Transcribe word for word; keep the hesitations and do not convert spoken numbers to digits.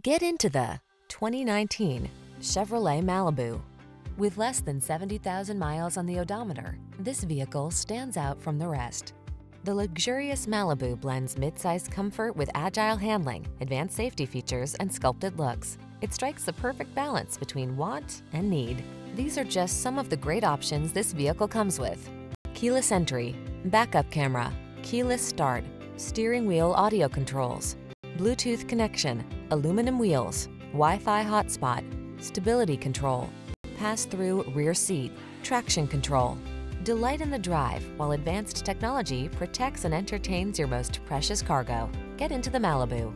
Get into the twenty nineteen Chevrolet Malibu. With less than seventy thousand miles on the odometer, this vehicle stands out from the rest. The luxurious Malibu blends midsize comfort with agile handling, advanced safety features, and sculpted looks. It strikes the perfect balance between want and need. These are just some of the great options this vehicle comes with: keyless entry, backup camera, keyless start, steering wheel audio controls, Bluetooth connection, aluminum wheels, Wi-Fi hotspot, stability control, pass-through rear seat, traction control. Delight in the drive while advanced technology protects and entertains your most precious cargo. Get into the Malibu.